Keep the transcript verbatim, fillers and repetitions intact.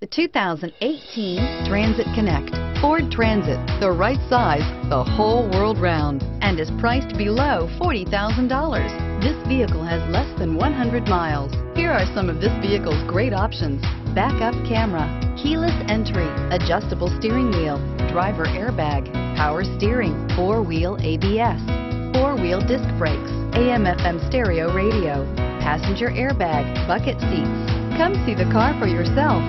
The two thousand eighteen Transit Connect. Ford Transit, the right size the whole world round, and is priced below forty thousand dollars. This vehicle has less than one hundred miles. Here are some of this vehicle's great options: backup camera, keyless entry, adjustable steering wheel, driver airbag, power steering, four-wheel A B S, four-wheel disc brakes, A M F M stereo radio, passenger airbag, bucket seats. Come see the car for yourself.